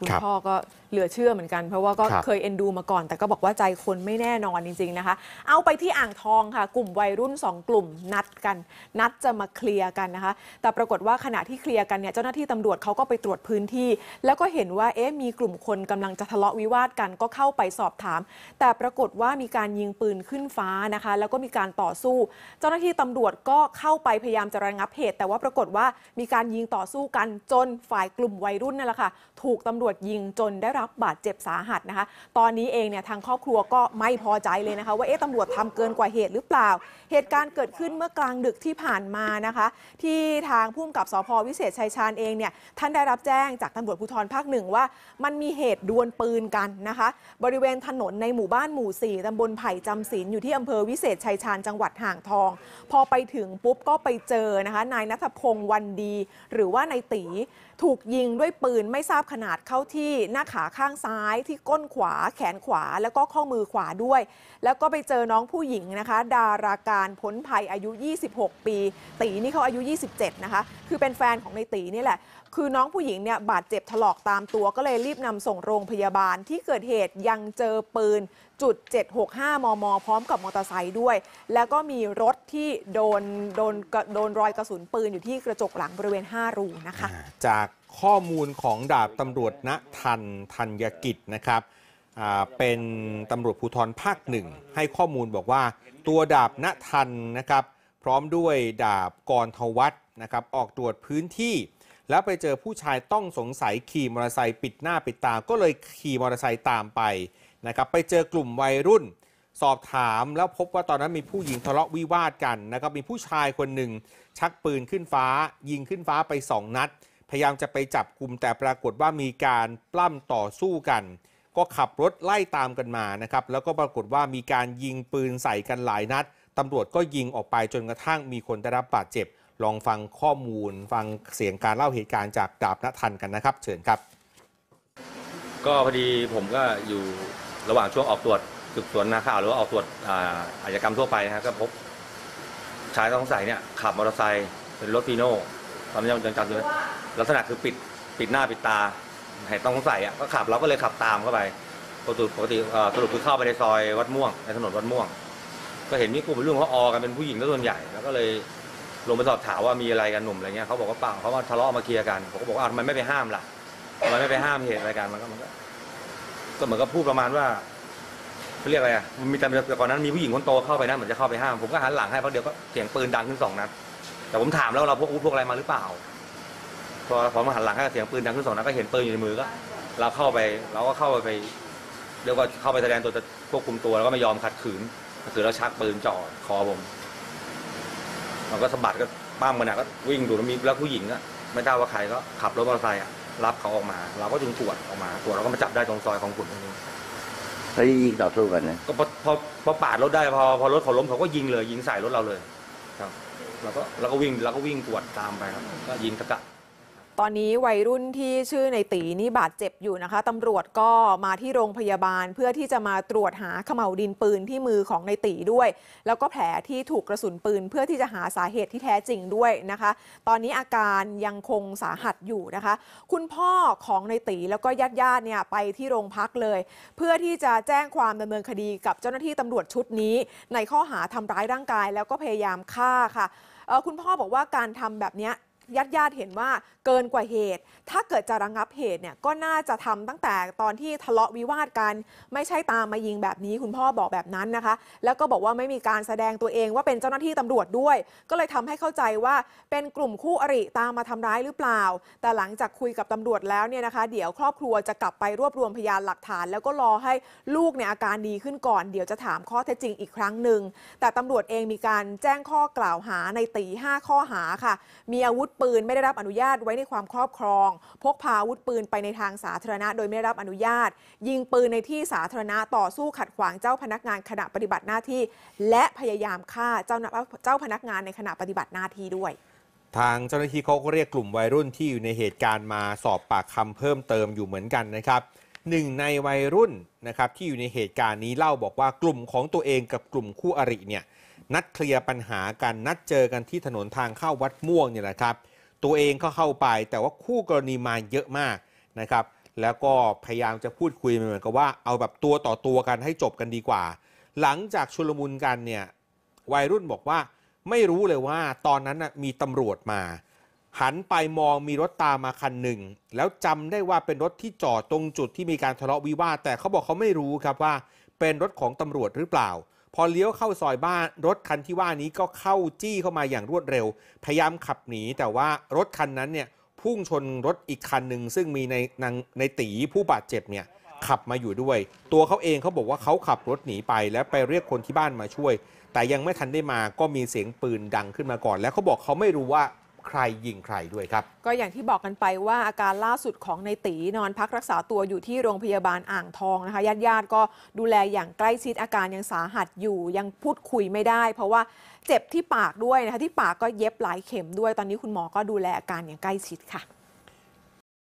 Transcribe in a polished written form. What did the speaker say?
คุณพ่อก็เหลือเชื่อเหมือนกันเพราะว่าก็เคยเอ็นดูมาก่อนแต่ก็บอกว่าใจคนไม่แน่นอนจริงๆนะคะเอาไปที่อ่างทองค่ะกลุ่มวัยรุ่น2กลุ่มนัดกันนัดจะมาเคลียร์กันนะคะแต่ปรากฏว่าขณะที่เคลียร์กันเนี่ยเจ้าหน้าที่ตำรวจเขาก็ไปตรวจพื้นที่แล้วก็เห็นว่ามีกลุ่มคนกำลังจะทะเลาะวิวาทกันก็เข้าไปสอบถามแต่ปรากฏว่ามีการยิงปืนขึ้นฟ้านะคะแล้วก็มีการต่อสู้เจ้าหน้าที่ตำรวจก็เข้าไปพยายามจะระงับเหตุแต่ว่าปรากฏว่ามีการยิงต่อสู้กันจนฝ่ายกลุ่มวัยรุ่นนั่นแหละค่ะถูกตำรวจยิงจนได้รับบาดเจ็บสาหัสนะคะตอนนี้เองเนี่ยทางครอบครัวก็ไม่พอใจเลยนะคะว่าตำรวจทำเกินกว่าเหตุหรือเปล่าเหตุการณ์เกิดขึ้นเมื่อกลางดึกที่ผ่านมานะคะที่ทางผู้กำกับสภ.วิเศษชัยชาญเองเนี่ยท่านได้รับแจ้งจากตำรวจภูธรภาคหนึ่งว่ามันมีเหตุดวลปืนกันนะคะบริเวณถนนในหมู่บ้านหมู่4ตำบลไผ่จำศีลอยู่ที่อำเภอวิเศษชัยชาญจังหวัดห่างทองพอไปถึงปุ๊บก็ไปเจอนะคะนายณัฐพงษ์วันดีหรือว่านายตีถูกยิงด้วยปืนไม่ทราบขนาดเข้าที่หน้าขาข้างซ้ายที่ก้นขวาแขนขวาแล้วก็ข้อมือขวาด้วยแล้วก็ไปเจอน้องผู้หญิงนะคะดาราการพ้นภัยอายุ26ปีตีนี่เขาอายุ27นะคะคือเป็นแฟนของในตีนี่แหละคือน้องผู้หญิงเนี่ยบาดเจ็บถลอกตามตัวก็เลยรีบนำส่งโรงพยาบาลที่เกิดเหตุยังเจอปืน.765 มม. พร้อมกับมอเตอร์ไซค์ด้วยแล้วก็มีรถที่โดนรอยกระสุนปืนอยู่ที่กระจกหลังบริเวณ5รูนะคะจากข้อมูลของดาบตำรวจณทันธัญกิจนะครับเป็นตำรวจภูธรภาคหนึ่งให้ข้อมูลบอกว่าตัวดาบณทันนะครับพร้อมด้วยดาบกรทวัฒน์นะครับออกตรวจพื้นที่แล้วไปเจอผู้ชายต้องสงสัยขี่มอเตอร์ไซค์ปิดหน้าปิดตาก็เลยขี่มอเตอร์ไซค์ตามไปนะครับไปเจอกลุ่มวัยรุ่นสอบถามแล้วพบว่าตอนนั้นมีผู้หญิงทะเลาะวิวาทกันนะครับมีผู้ชายคนหนึ่งชักปืนขึ้นฟ้ายิงขึ้นฟ้าไป2นัดพยายามจะไปจับกลุ่มแต่ปรากฏว่ามีการปล้ำต่อสู้กันก็ขับรถไล่ตามกันมานะครับแล้วก็ปรากฏว่ามีการยิงปืนใส่กันหลายนัดตำรวจก็ยิงออกไปจนกระทั่งมีคนได้รับบาดเจ็บลองฟังข้อมูลฟังเสียงการเล่าเหตุการณ์จากดาบณทันกันนะครับเชิญครับก็พอดีผมก็อยู่ระหว่างช่วงออกตรวจสืบสวนนาข่าวหรือว่าออกตรวจอาชญากรรมทั่วไปนะครับก็พบชายต้องสงสัยเนี่ยขับมอเตอร์ไซค์เป็นรถฟีโน่ตอนนี้ยังจำอยู่ลักษณะคือปิดหน้าปิดตาหายต้องสงสัยอ่ะก็ขับเราก็เลยขับตามเข้าไปปกติสรุปคือเข้าไปในซอยวัดม่วงในถนนวัดม่วงก็เห็นมีกลุ่มรุ่นเขาออกันเป็นผู้หญิงส่วนใหญ่แล้วก็เลยลงไปสอบถามว่ามีอะไรกันหนุ่มอะไรเงี้ยเขาบอกว่าเปล่าเขาว่าทะเลาะมาเคลียร์กันผมก็บอกว่าทำไมไม่ไปห้ามล่ะทำไมไม่ไปห้ามเหตุอะไรกันมันก็เหมือนกับพูดประมาณว่าเขาเรียกอะไรอ่ะมันมีแต่ก่อนนั้นมีผู้หญิงคนโตเข้าไปนะเหมือนจะเข้าไปห้ามผมก็หันหลังให้เพราะเดี๋ยวก็เสียงปืนดังขึ้น2นัดแต่ผมถามแล้วเราพกอาวุธพกอะไรมาหรือเปล่าพอมาหันหลังให้เสียงปืนดังขึ้น2นัดก็เห็นปืนอยู่ในมือก็เราเข้าไปเราก็เข้าไปเรียกว่าเข้าไปแสดงตัวจะควบคุมตัวแล้วก็ไม่ยอมขัดขืนคือเราชักปืนจ่อคอผมเราก็สะบัดก็ปั้มกันนะก็วิ่งดูแล้วมีแล้วผู้หญิงอ่ะไม่ทราบว่าใครก็ขับรถมอเตอร์ไซค์อ่ะรับเขาออกมาเราก็จึงตรวจออกมาตรวจเราก็มาจับได้ตรงซอยของขุนตรงนี้แล้วยิงต่อสู้กันนะก็พอปาดรถได้พอรถเขาล้มเขาก็ยิงเลยยิงใส่รถเราเลยครับเราก็วิ่งตรวจตามไปครับก็ยิงสกัดตอนนี้วัยรุ่นที่ชื่อในตีนี่บาดเจ็บอยู่นะคะตำรวจก็มาที่โรงพยาบาลเพื่อที่จะมาตรวจหาเขม่าวดินปืนที่มือของในตีด้วยแล้วก็แผลที่ถูกกระสุนปืนเพื่อที่จะหาสาเหตุที่แท้จริงด้วยนะคะตอนนี้อาการยังคงสาหัสอยู่นะคะคุณพ่อของในตีแล้วก็ญาติเนี่ยไปที่โรงพักเลยเพื่อที่จะแจ้งความดำเนินคดีกับเจ้าหน้าที่ตำรวจชุดนี้ในข้อหาทำร้ายร่างกายแล้วก็พยายามฆ่าค่ะคุณพ่อบอกว่าการทำแบบนี้ญาติเห็นว่าเกินกว่าเหตุถ้าเกิดจะระงับเหตุเนี่ยก็น่าจะทำตั้งแต่ตอนที่ทะเลาะวิวาทกันไม่ใช่ตามมายิงแบบนี้คุณพ่อบอกแบบนั้นนะคะแล้วก็บอกว่าไม่มีการแสดงตัวเองว่าเป็นเจ้าหน้าที่ตำรวจด้วยก็เลยทำให้เข้าใจว่าเป็นกลุ่มคู่อริตามมาทำร้ายหรือเปล่าแต่หลังจากคุยกับตำรวจแล้วเนี่ยนะคะเดี๋ยวครอบครัวจะกลับไปรวบรวมพยานหลักฐานแล้วก็รอให้ลูกเนี่ยอาการดีขึ้นก่อนเดี๋ยวจะถามข้อเท็จจริงอีกครั้งหนึ่งแต่ตำรวจเองมีการแจ้งข้อกล่าวหาในตี5ข้อหาค่ะมีอาวุธปืนไม่ได้รับอนุญาตไว้ในความครอบครองพกพาอาวุธปืนไปในทางสาธารณะโดยไม่ได้รับอนุญาตยิงปืนในที่สาธารณะต่อสู้ขัดขวางเจ้าพนักงานขณะปฏิบัติหน้าที่และพยายามฆ่าเจ้าพนักงานในขณะปฏิบัติหน้าที่ด้วยทางเจ้าหน้าที่เขาก็เรียกกลุ่มวัยรุ่นที่อยู่ในเหตุการณ์มาสอบปากคำเพิ่มเติมอยู่เหมือนกันนะครับหนึ่งในวัยรุ่นนะครับที่อยู่ในเหตุการณ์นี้เล่าบอกว่ากลุ่มของตัวเองกับกลุ่มคู่อริเนี่ยนัดเคลียร์ปัญหากันนัดเจอกันที่ถนนทางเข้าวัดม่วงเนี่ยแหละครับตัวเองก็เข้าไปแต่ว่าคู่กรณีมาเยอะมาก นะครับแล้วก็พยายามจะพูดคุยเหมือนกับว่าเอาแบบตัวต่อตัวกันให้จบกันดีกว่าหลังจากชุลมุนกันเนี่ยวัยรุ่นบอกว่าไม่รู้เลยว่าตอนนั้นมีตำรวจมาหันไปมองมีรถตามมาคันหนึ่งแล้วจำได้ว่าเป็นรถที่จอดตรงจุดที่มีการทะเลาะวิวาทแต่เขาบอกเขาไม่รู้ครับว่าเป็นรถของตำรวจหรือเปล่าพอเลี้ยวเข้าซอยบ้านรถคันที่ว่านี้ก็เข้าจี้เข้ามาอย่างรวดเร็วพยายามขับหนีแต่ว่ารถคันนั้นเนี่ยพุ่งชนรถอีกคันหนึ่งซึ่งมีในตีผู้บาดเจ็บเนี่ยขับมาอยู่ด้วยตัวเขาเองเขาบอกว่าเขาขับรถหนีไปแล้วไปเรียกคนที่บ้านมาช่วยแต่ยังไม่ทันได้มาก็มีเสียงปืนดังขึ้นมาก่อนแล้วเขาบอกเขาไม่รู้ว่าใครยิงใครด้วยครับก็อย่างที่บอกกันไปว่าอาการล่าสุดของในตีนอนพักรักษาตัวอยู่ที่โรงพยาบาลอ่างทองนะคะญาติก็ดูแลอย่างใกล้ชิดอาการยังสาหัสอยู่ยังพูดคุยไม่ได้เพราะว่าเจ็บที่ปากด้วยนะคะที่ปากก็เย็บหลายเข็มด้วยตอนนี้คุณหมอก็ดูแลอาการอย่างใกล้ชิดค่ะ